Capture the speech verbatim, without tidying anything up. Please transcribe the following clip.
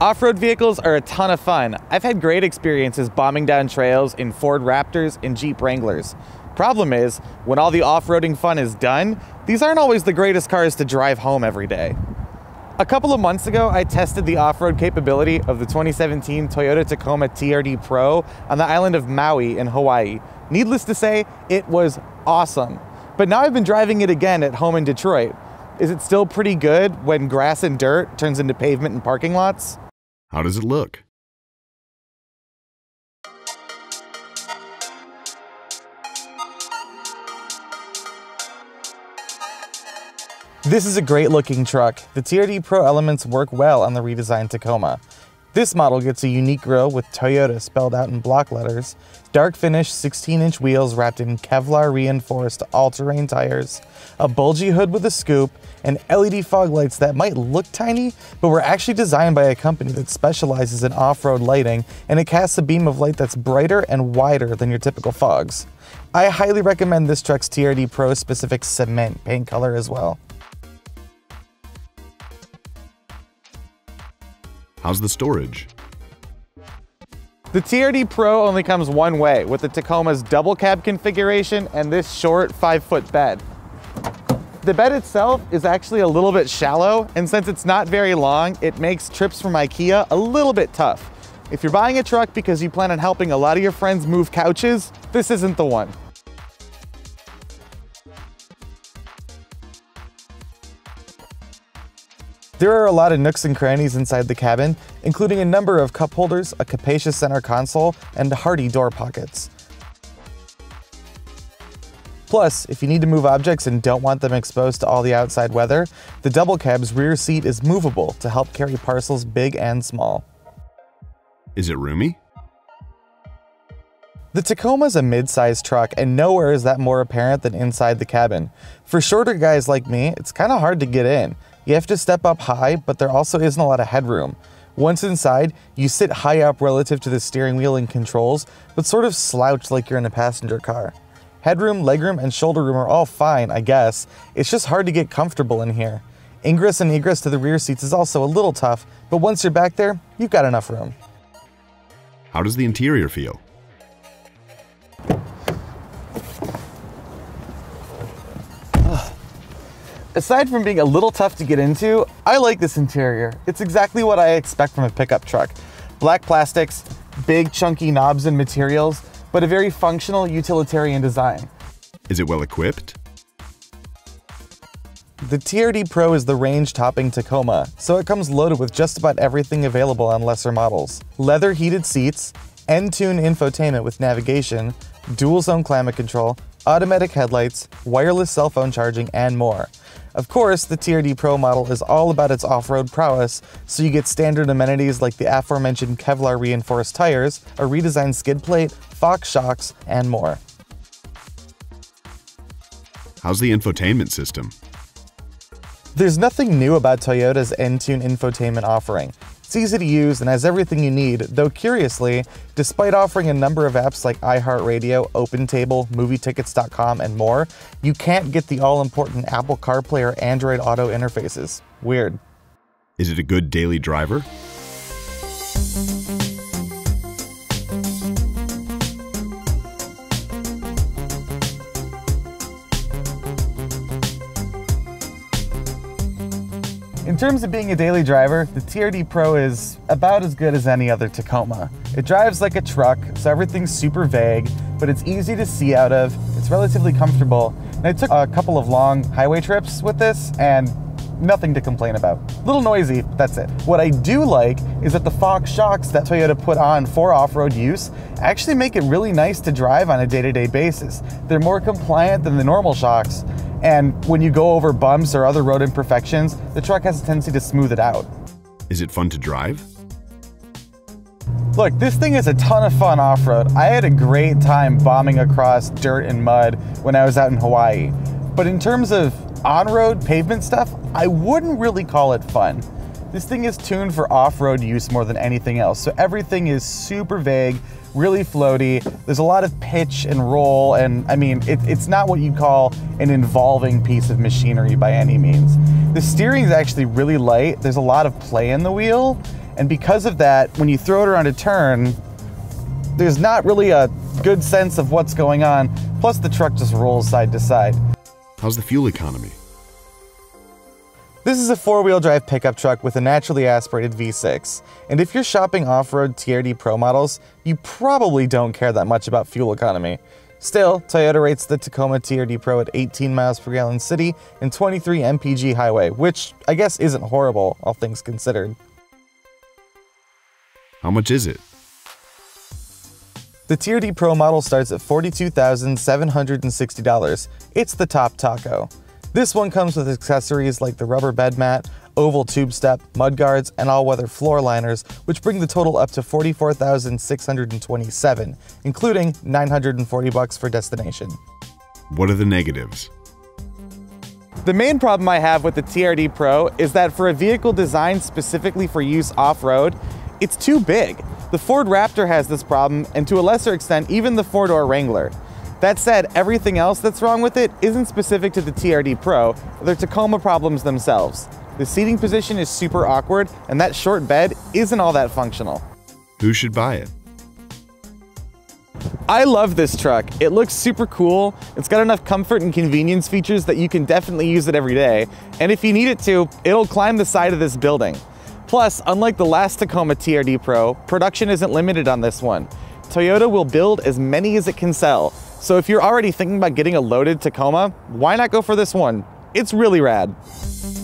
Off-road vehicles are a ton of fun. I've had great experiences bombing down trails in Ford Raptors and Jeep Wranglers. Problem is, when all the off-roading fun is done, these aren't always the greatest cars to drive home every day. A couple of months ago, I tested the off-road capability of the twenty seventeen Toyota Tacoma T R D Pro on the island of Maui in Hawaii. Needless to say, it was awesome. But now I've been driving it again at home in Detroit. Is it still pretty good when grass and dirt turns into pavement and parking lots? How does it look? This is a great-looking truck. The T R D Pro elements work well on the redesigned Tacoma. This model gets a unique grille with Toyota spelled out in block letters, dark finish sixteen inch wheels wrapped in Kevlar reinforced all-terrain tires, a bulgy hood with a scoop, and L E D fog lights that might look tiny, but were actually designed by a company that specializes in off-road lighting, and it casts a beam of light that's brighter and wider than your typical fogs. I highly recommend this truck's T R D Pro specific cement paint color as well. How's the storage? The T R D Pro only comes one way, with the Tacoma's double cab configuration and this short five foot bed. The bed itself is actually a little bit shallow, and since it's not very long, it makes trips from IKEA a little bit tough. If you're buying a truck because you plan on helping a lot of your friends move couches, this isn't the one. There are a lot of nooks and crannies inside the cabin, including a number of cup holders, a capacious center console, and hardy door pockets. Plus, if you need to move objects and don't want them exposed to all the outside weather, the double cab's rear seat is movable to help carry parcels big and small. Is it roomy? The Tacoma's a mid-sized truck, and nowhere is that more apparent than inside the cabin. For shorter guys like me, it's kind of hard to get in. You have to step up high, but there also isn't a lot of headroom. Once inside, you sit high up relative to the steering wheel and controls, but sort of slouched like you're in a passenger car. Headroom, legroom, and shoulder room are all fine, I guess. It's just hard to get comfortable in here. Ingress and egress to the rear seats is also a little tough, but once you're back there, you've got enough room. How does the interior feel? Aside from being a little tough to get into, I like this interior. It's exactly what I expect from a pickup truck. Black plastics, big chunky knobs and materials, but a very functional utilitarian design. Is it well equipped? The T R D Pro is the range-topping Tacoma, so it comes loaded with just about everything available on lesser models. Leather heated seats, Entune infotainment with navigation, dual zone climate control, automatic headlights, wireless cell phone charging, and more. Of course, the T R D Pro model is all about its off-road prowess, so you get standard amenities like the aforementioned Kevlar reinforced tires, a redesigned skid plate, Fox shocks, and more. How's the infotainment system? There's nothing new about Toyota's Entune infotainment offering. It's easy to use and has everything you need, though curiously, despite offering a number of apps like iHeartRadio, OpenTable, Movie Tickets dot com, and more, you can't get the all-important Apple CarPlay or Android Auto interfaces. Weird. Is it a good daily driver? In terms of being a daily driver, the T R D Pro is about as good as any other Tacoma. It drives like a truck, so everything's super vague, but it's easy to see out of, it's relatively comfortable, and I took a couple of long highway trips with this, and nothing to complain about. A little noisy, but that's it. What I do like is that the Fox shocks that Toyota put on for off-road use actually make it really nice to drive on a day-to-day basis. They're more compliant than the normal shocks, and when you go over bumps or other road imperfections, the truck has a tendency to smooth it out. Is it fun to drive? Look, this thing is a ton of fun off-road. I had a great time bombing across dirt and mud when I was out in Hawaii. But in terms of on-road pavement stuff, I wouldn't really call it fun. This thing is tuned for off-road use more than anything else, so everything is super vague, really floaty. There's a lot of pitch and roll, and I mean, it, it's not what you'd call an involving piece of machinery by any means. The steering is actually really light. There's a lot of play in the wheel, and because of that, when you throw it around a turn, there's not really a good sense of what's going on, plus the truck just rolls side to side. How's the fuel economy? This is a four-wheel drive pickup truck with a naturally aspirated V six, and if you're shopping off-road T R D Pro models, you probably don't care that much about fuel economy. Still, Toyota rates the Tacoma T R D Pro at eighteen miles per gallon city and twenty-three M P G highway, which I guess isn't horrible, all things considered. How much is it? The T R D Pro model starts at forty-two thousand seven hundred sixty dollars. It's the top taco. This one comes with accessories like the rubber bed mat, oval tube step, mud guards, and all-weather floor liners, which bring the total up to forty-four thousand six hundred twenty-seven dollars, including nine hundred forty dollars for destination. What are the negatives? The main problem I have with the T R D Pro is that for a vehicle designed specifically for use off-road, it's too big. The Ford Raptor has this problem, and to a lesser extent, even the four-door Wrangler. That said, everything else that's wrong with it isn't specific to the T R D Pro, they're Tacoma problems themselves. The seating position is super awkward, and that short bed isn't all that functional. Who should buy it? I love this truck. It looks super cool, it's got enough comfort and convenience features that you can definitely use it every day, and if you need it to, it'll climb the side of this building. Plus, unlike the last Tacoma T R D Pro, production isn't limited on this one. Toyota will build as many as it can sell. So if you're already thinking about getting a loaded Tacoma, why not go for this one? It's really rad.